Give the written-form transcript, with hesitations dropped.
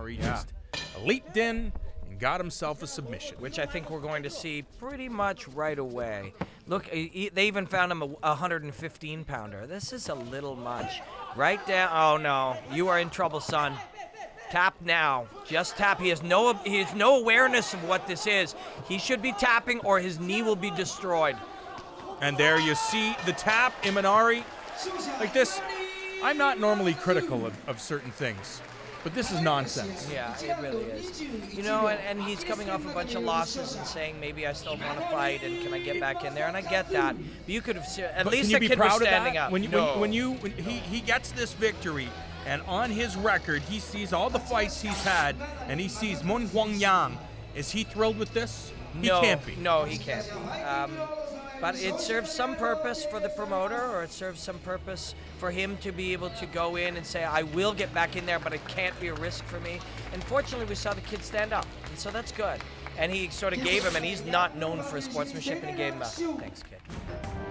Imanari just leaped in and got himself a submission. Which I think we're going to see pretty much right away. Look, they even found him a 115-pounder. This is a little much. Right down, oh no, you are in trouble, son. Tap now, just tap. He has no awareness of what this is. He should be tapping or his knee will be destroyed. And there you see the tap, Imanari. Like this, I'm not normally critical of certain things, but this is nonsense. Yeah, it really is. You know, and he's coming off a bunch of losses and saying, maybe I still want to fight, and can I get back in there? And I get that. But you could have, at least the kid was standing up. When he gets this victory, and on his record, he sees all the fights he's had, and he sees Mun Hwan Yang. Is he thrilled with this? No, he can't be. No, he can't be. But it serves some purpose for the promoter, or it serves some purpose for him to be able to go in and say, I will get back in there, but it can't be a risk for me. And fortunately, we saw the kid stand up, and so that's good. And he sort of gave him, and he's not known for his sportsmanship, and he gave him up. Thanks, kid.